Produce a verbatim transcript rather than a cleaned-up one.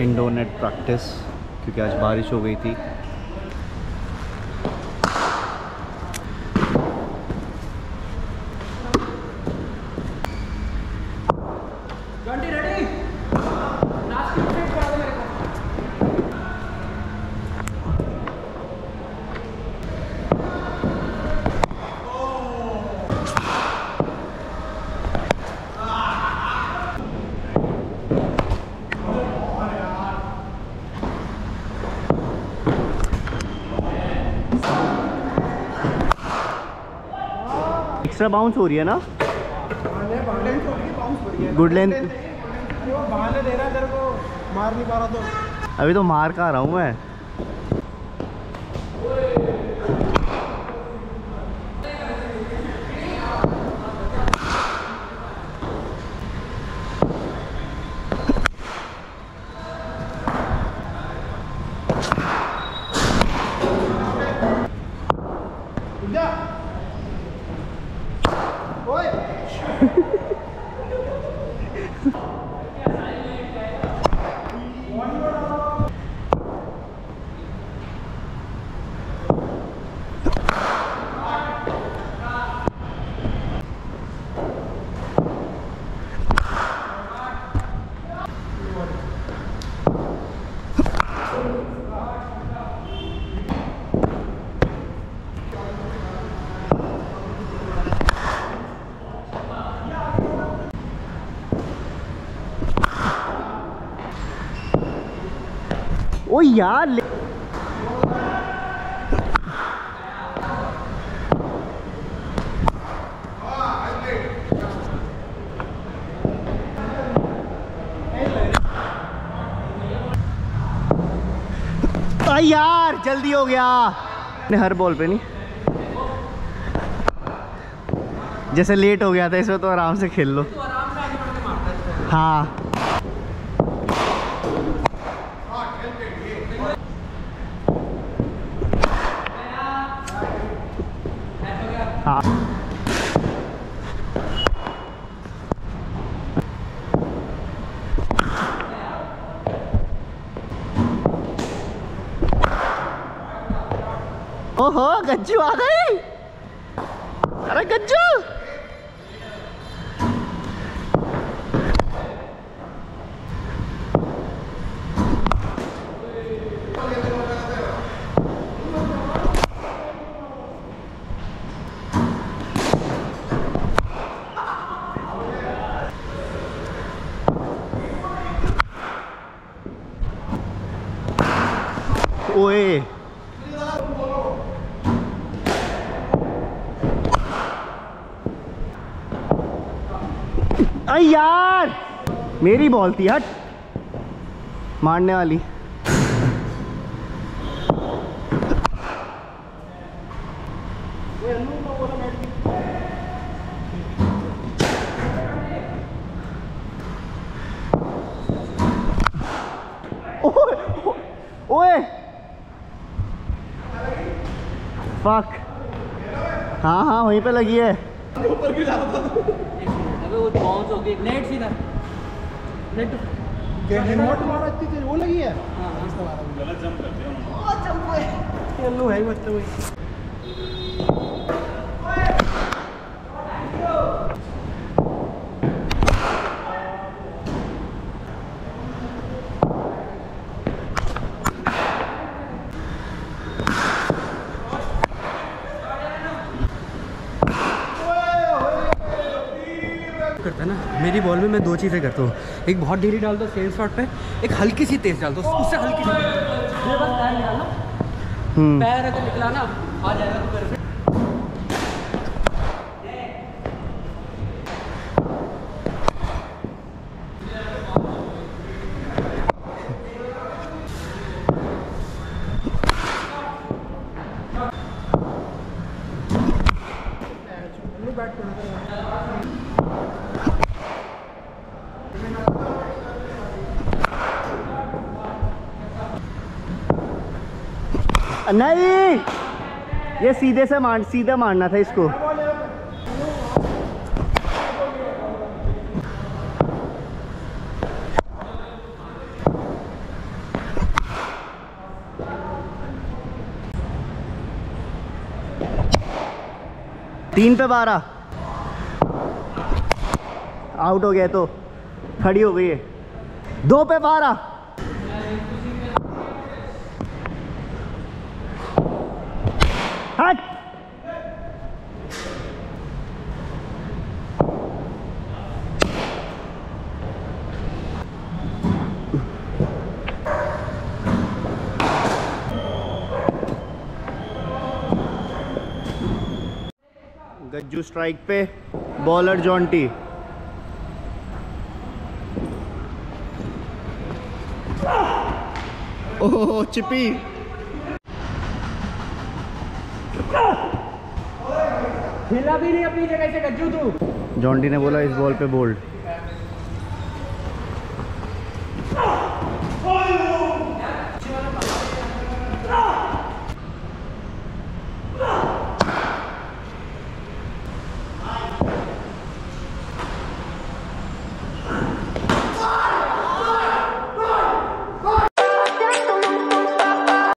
Indoor net practice, क्योंकि आज बारिश हो गई थी। एक्स्ट्रा बाउंस हो रही है ना, गुड लेंथ दे रहा है को, मार नहीं पा रहा तो अभी तो मार का आ रहा हूँ मैं। ओ यार ले... यार जल्दी हो गया ने, हर बॉल पे नहीं, जैसे लेट हो गया था इसमें तो आराम से खेल लो। हाँ ओहो गज्जू आ गई। अरे गज्जू ओए अरे यार मेरी बॉल थी, हट मारने वाली। ओए ओए फक, हाँ हाँ वहीं पे लगी है। बाउंस हो गई नेट, सीधा नेट रिमोट मारा इतनी वो लगी है। हां गलत जंप करते हैं, ओ जंप है येलो है बच्चा भाई। करता है ना मेरी बॉल में मैं दो चीज़ें करता हूँ, एक बहुत ढीली डाल दो सेम शॉट पे, एक हल्की सी तेज डाल दो, उससे हल्की सी ये बस पैर निकालना, पैर अगर निकला ना आ जाएगा तो परफेक्ट। नहीं ये सीधे से मार, सीधा मारना था इसको। तीन पे बारह आउट हो गया, तो खड़ी हो गई है। दो पे बारह हट, गज्जू स्ट्राइक पे, बॉलर जॉन्टी। ओह चिपी, खेला भी नहीं अपनी जगह से गज्जू तू। जॉन्टी ने बोला इस बॉल पे बोल्ड।